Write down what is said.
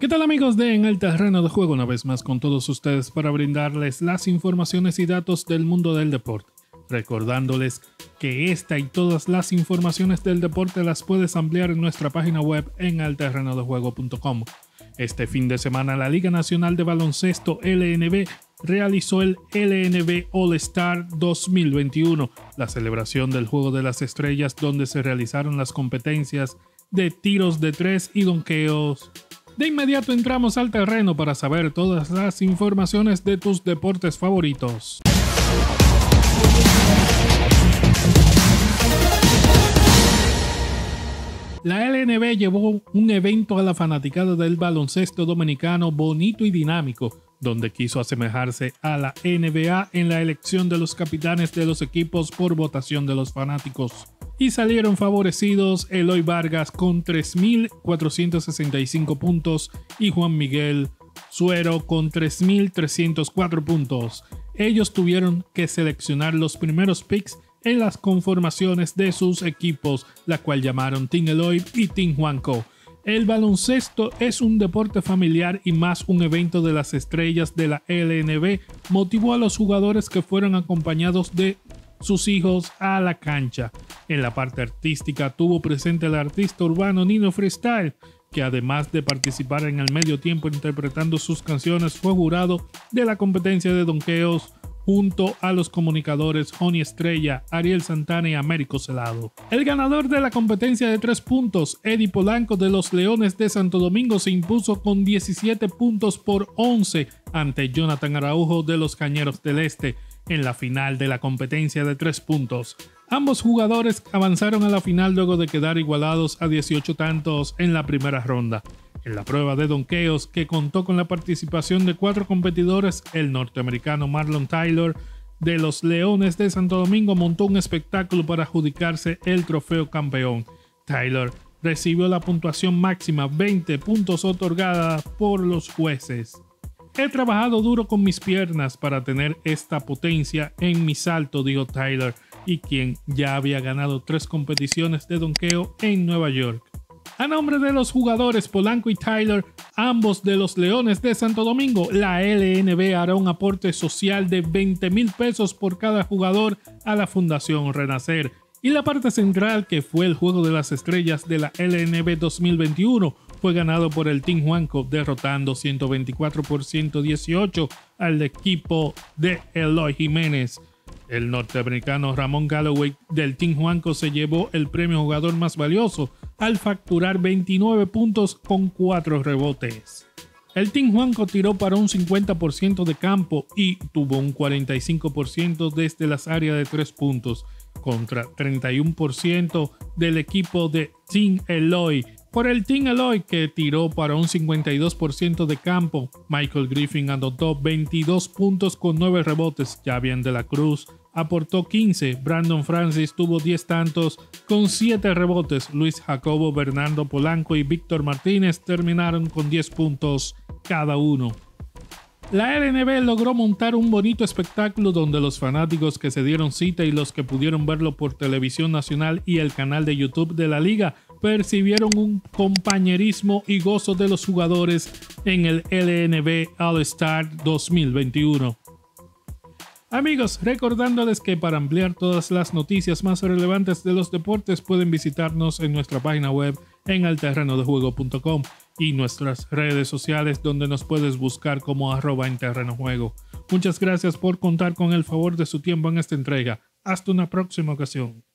¿Qué tal amigos de En el Terreno de Juego? Una vez más con todos ustedes para brindarles las informaciones y datos del mundo del deporte. Recordándoles que esta y todas las informaciones del deporte las puedes ampliar en nuestra página web en alterrenodejuego.com. Este fin de semana la Liga Nacional de Baloncesto LNB realizó el LNB All-Star 2021, la celebración del Juego de las Estrellas donde se realizaron las competencias de tiros de tres y donqueos. De inmediato entramos al terreno para saber todas las informaciones de tus deportes favoritos. La LNB llevó un evento a la fanaticada del baloncesto dominicano bonito y dinámico, donde quiso asemejarse a la NBA en la elección de los capitanes de los equipos por votación de los fanáticos. Y salieron favorecidos Eloy Vargas con 3.465 puntos y Juan Miguel Suero con 3.304 puntos. Ellos tuvieron que seleccionar los primeros picks en las conformaciones de sus equipos, la cual llamaron Team Eloy y Team Juanco. El baloncesto es un deporte familiar y más un evento de las estrellas de la LNB motivó a los jugadores que fueron acompañados de sus hijos a la cancha. En la parte artística tuvo presente al artista urbano Nino Freestyle, que además de participar en el medio tiempo interpretando sus canciones, fue jurado de la competencia de donqueos junto a los comunicadores Joni Estrella, Ariel Santana y Américo Celado. El ganador de la competencia de 3 puntos, Eddie Polanco de los Leones de Santo Domingo, se impuso con 17 puntos por 11 ante Jonathan Araujo de los Cañeros del Este en la final de la competencia de 3 puntos. Ambos jugadores avanzaron a la final luego de quedar igualados a 18 tantos en la primera ronda. En la prueba de donqueos, que contó con la participación de 4 competidores, el norteamericano Marlon Tyler de los Leones de Santo Domingo montó un espectáculo para adjudicarse el trofeo campeón. Tyler recibió la puntuación máxima, 20 puntos otorgada por los jueces. He trabajado duro con mis piernas para tener esta potencia en mi salto, dijo Tyler, y quien ya había ganado 3 competiciones de donqueo en Nueva York. A nombre de los jugadores Polanco y Tyler, ambos de los Leones de Santo Domingo, la LNB hará un aporte social de 20 mil pesos por cada jugador a la Fundación Renacer. Y la parte central, que fue el Juego de las Estrellas de la LNB 2021, fue ganado por el Team Juanco, derrotando 124 por 118 al equipo de Eloy Jiménez. El norteamericano Ramón Galloway del Team Juanco se llevó el premio Jugador Más Valioso al facturar 29 puntos con 4 rebotes. El Team Juanco tiró para un 50% de campo y tuvo un 45% desde las áreas de 3 puntos, contra 31% del equipo de Team Eloy. Por el Team Eloy, que tiró para un 52% de campo, Michael Griffin anotó 22 puntos con 9 rebotes. Javier de la Cruz aportó 15, Brandon Francis tuvo 10 tantos con 7 rebotes, Luis Jacobo, Bernardo Polanco y Víctor Martínez terminaron con 10 puntos cada uno. La LNB logró montar un bonito espectáculo donde los fanáticos que se dieron cita y los que pudieron verlo por televisión nacional y el canal de YouTube de la liga percibieron un compañerismo y gozo de los jugadores en el LNB All-Star 2021. Amigos, recordándoles que para ampliar todas las noticias más relevantes de los deportes pueden visitarnos en nuestra página web en alterrenodejuego.com y nuestras redes sociales donde nos puedes buscar como @enterrenojuego. Muchas gracias por contar con el favor de su tiempo en esta entrega. Hasta una próxima ocasión.